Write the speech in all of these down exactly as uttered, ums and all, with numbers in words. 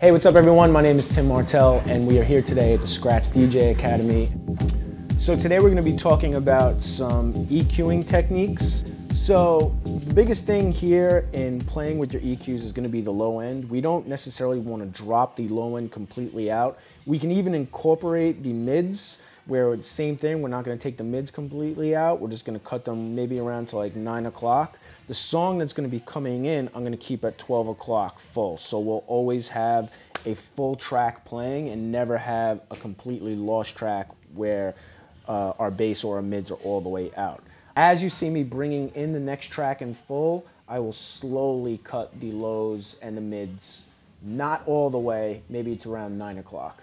Hey, what's up everyone? My name is Tim Martell and we are here today at the Scratch D J Academy. So today we're going to be talking about some EQing techniques. So the biggest thing here in playing with your E Qs is going to be the low end. We don't necessarily want to drop the low end completely out. We can even incorporate the mids where it's the same thing. We're not going to take the mids completely out. We're just going to cut them maybe around to like nine o'clock. The song that's going to be coming in, I'm going to keep at twelve o'clock full. So we'll always have a full track playing and never have a completely lost track where uh, our bass or our mids are all the way out. As you see me bringing in the next track in full, I will slowly cut the lows and the mids, not all the way, maybe it's around nine o'clock.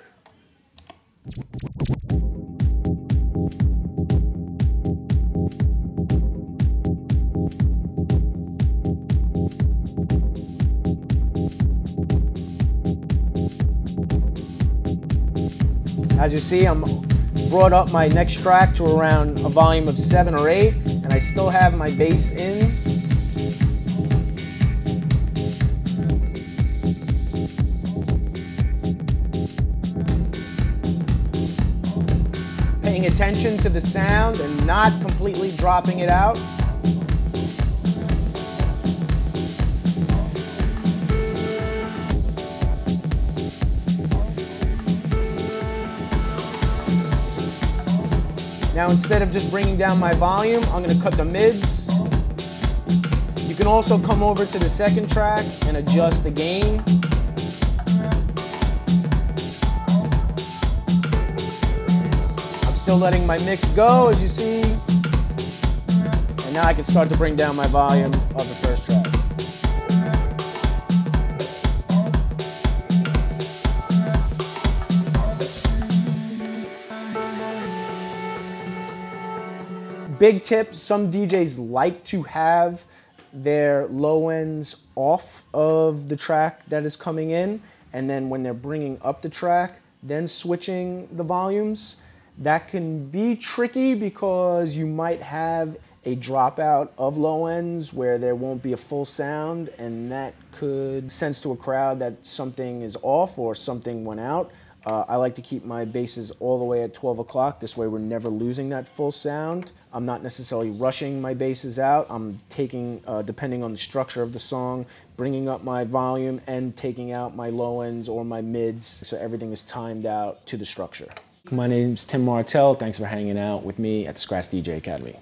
As you see, I'm brought up my next track to around a volume of seven or eight, and I still have my bass in. Paying attention to the sound and not completely dropping it out. Now instead of just bringing down my volume, I'm going to cut the mids. You can also come over to the second track and adjust the gain. I'm still letting my mix go, as you see. And now I can start to bring down my volume of the first track. Big tip, some D Js like to have their low ends off of the track that is coming in, and then when they're bringing up the track, then switching the volumes. That can be tricky because you might have a dropout of low ends where there won't be a full sound, and that could sense to a crowd that something is off or something went out. Uh, I like to keep my basses all the way at twelve o'clock. This way we're never losing that full sound. I'm not necessarily rushing my basses out. I'm taking, uh, depending on the structure of the song, bringing up my volume and taking out my low ends or my mids. So everything is timed out to the structure. My name's Tim Martell. Thanks for hanging out with me at the Scratch D J Academy.